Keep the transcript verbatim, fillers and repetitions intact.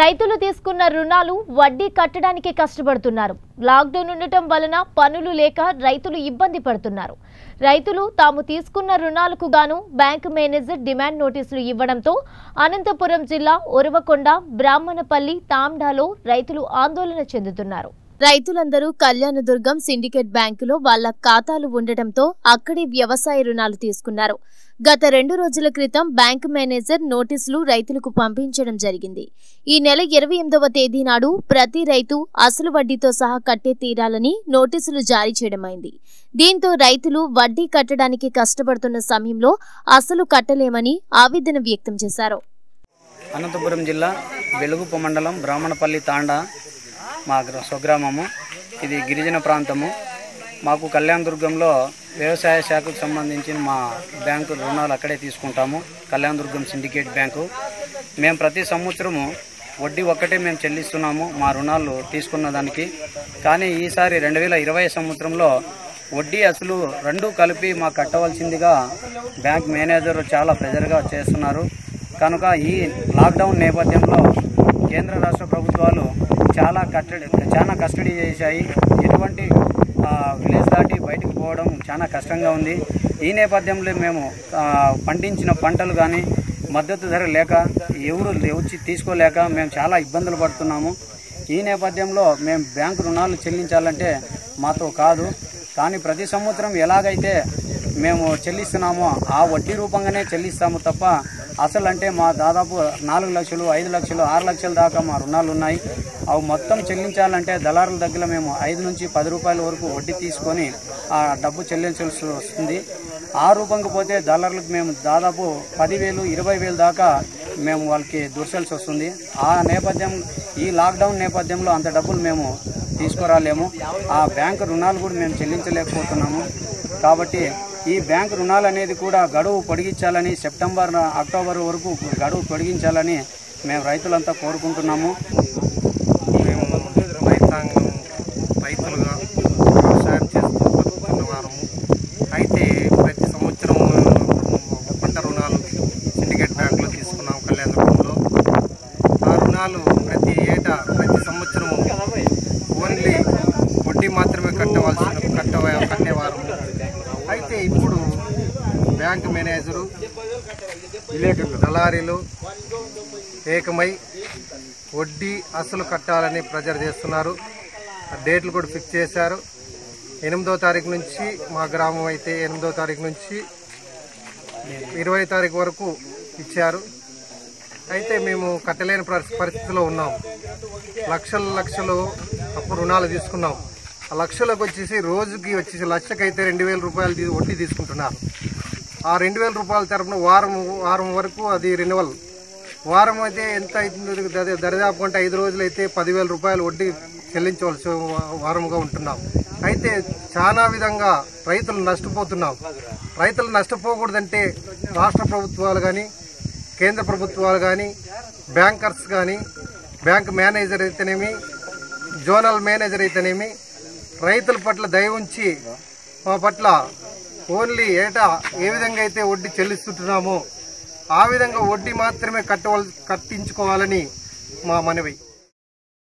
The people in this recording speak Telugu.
రైతులు తీసుకున్న రుణాలు వడ్డీ కట్టడానికి కష్టపడుతున్నారు. లాక్డౌన్ ఉండటం వలన పనులు లేక రైతులు ఇబ్బంది పడుతున్నారు. రైతులు తాము తీసుకున్న రుణాలకు గాను బ్యాంకు మేనేజర్ డిమాండ్ నోటీసులు ఇవ్వడంతో అనంతపురం జిల్లా ఉరవకొండ, బ్రాహ్మణపల్లి, తాండాలో రైతులు ఆందోళన చెందుతున్నారు. రైతులందరూ కళ్యాణదుర్గం సిండికేట్ బ్యాంకులో వాళ్ల ఖాతాలు ఉండటంతో అక్కడి వ్యవసాయ రుణాలు తీసుకున్నారు. గత రెండు రోజుల క్రితం బ్యాంకు మేనేజర్ నోటీసులు రైతులకు పంపించడం జరిగింది. ఈ నెల ఇరవై ఎనిమిదవ తేదీ నాడు ప్రతి రైతు అసలు వడ్డీతో సహా కట్టే తీరాలని నోటీసులు జారీ చేయడమైంది. దీంతో రైతులు వడ్డీ కట్టడానికి కష్టపడుతున్న సమయంలో అసలు కట్టలేమని ఆవేదన వ్యక్తం చేశారు. అనంతపురం జిల్లా వెలుగుప మండలం బ్రాహ్మణపల్లి తాండా మా స్వగ్రామము. ఇది గిరిజన ప్రాంతము. మాకు కళ్యాణదుర్గంలో వ్యవసాయ శాఖకు సంబంధించిన మా బ్యాంకు రుణాలు అక్కడే తీసుకుంటాము, కళ్యాణదుర్గం సిండికేట్ బ్యాంకు. మేము ప్రతి సంవత్సరము వడ్డీ ఒక్కటే మేము చెల్లిస్తున్నాము మా రుణాలు తీసుకున్న దానికి. కానీ ఈసారి రెండు వేల ఇరవై సంవత్సరంలో వడ్డీ అసలు రెండు కలిపి మాకు కట్టవలసిందిగా బ్యాంక్ మేనేజర్ చాలా ప్రెజర్గా చేస్తున్నారు. కనుక ఈ లాక్డౌన్ నేపథ్యంలో కేంద్ర రాష్ట్ర ప్రభుత్వాలు చాలా కట్టడి చాలా కస్టడీ చేశాయి. ఎటువంటి విలేజ్ దాటి బయటకు పోవడం చాలా కష్టంగా ఉంది. ఈ నేపథ్యంలో మేము పండించిన పంటలు కానీ మద్దతు ధర లేక ఎవరు వచ్చి తీసుకోలేక మేము చాలా ఇబ్బందులు పడుతున్నాము. ఈ నేపథ్యంలో మేము బ్యాంకు రుణాలు చెల్లించాలంటే మాతో కాదు, కానీ ప్రతి సంవత్సరం ఎలాగైతే మేము చెల్లిస్తున్నామో ఆ వడ్డీ రూపంగానే చెల్లిస్తాము తప్ప అసలు అంటే మా దాదాపు నాలుగు లక్షలు ఐదు లక్షలు ఆరు లక్షల దాకా మా రుణాలు ఉన్నాయి. అవి మొత్తం చెల్లించాలంటే దళారుల దగ్గర మేము ఐదు నుంచి పది రూపాయల వరకు వడ్డీ తీసుకొని ఆ డబ్బు చెల్లించాల్సి వస్తుంది. ఆ రూపంకి పోతే దళారులకు మేము దాదాపు పదివేలు ఇరవై వేలు దాకా మేము వాళ్ళకి దూర్చాల్సి వస్తుంది. ఆ నేపథ్యం ఈ లాక్డౌన్ నేపథ్యంలో అంత డబ్బులు మేము తీసుకురాలేము. ఆ బ్యాంకు రుణాలు కూడా మేము చెల్లించలేకపోతున్నాము. కాబట్టి ఈ బ్యాంకు రుణాలు అనేది కూడా గడువు పొడిగించాలని, సెప్టెంబర్ అక్టోబర్ వరకు గడువు పొడిగించాలని మేము రైతులంతా కోరుకుంటున్నాము. మేము రైతాంగం రైతులుగా వ్యవసాయం చేస్తూ బతుకుతున్న వారము. అయితే ప్రతి సంవత్సరం పంట రుణాలు సిండికేట్ బ్యాంకులో తీసుకున్నాం కళ్యాణదుర్గంలో. ఆ రుణాలు ప్రతి ఏటా ప్రతి సంవత్సరము ఓన్లీ వడ్డీ మాత్రమే కట్టవలసిన కట్టవ కట్టేవారము. అయితే ఇప్పుడు బ్యాంక్ మేనేజరు విలేకరులు దళారీలు ఏకమై వడ్డీ అసలు కట్టాలని ప్రెజర్ చేస్తున్నారు. డేట్లు కూడా ఫిక్స్ చేశారు. ఎనిమిదో తారీఖు నుంచి మా గ్రామం అయితే ఎనిమిదో తారీఖు నుంచి ఇరవై తారీఖు వరకు ఇచ్చారు. అయితే మేము కట్టలేని పరిస్థితిలో ఉన్నాం. లక్షల లక్షలు అప్పు రుణాలు తీసుకున్నాం. ఆ లక్షలకు వచ్చేసి రోజుకి వచ్చేసి లక్షకైతే రెండు వేల రూపాయలు వడ్డీ తీసుకుంటున్నారు. ఆ రెండు వేల రూపాయల తరఫున వారం వారం వరకు అది రెన్యువల్. వారం అయితే ఎంత అవుతుంది, దరిదాపు అంటే ఐదు రోజులు అయితే పదివేల రూపాయలు వడ్డీ చెల్లించవలసి వారంగా ఉంటున్నాం. అయితే చాలా విధంగా రైతులు నష్టపోతున్నాం. రైతులు నష్టపోకూడదంటే రాష్ట్ర ప్రభుత్వాలు కానీ కేంద్ర ప్రభుత్వాలు కానీ బ్యాంకర్స్ కానీ బ్యాంక్ మేనేజర్ అయితేనేమి జోనల్ మేనేజర్ అయితేనేమి రైతుల పట్ల దయ ఉంచి మా పట్ల ఓన్లీ ఏటా ఏ విధంగా అయితే వడ్డీ చెల్లిస్తుంటున్నామో ఆ విధంగా వడ్డీ మాత్రమే కట్టవల్ కట్టించుకోవాలని మా మనవి.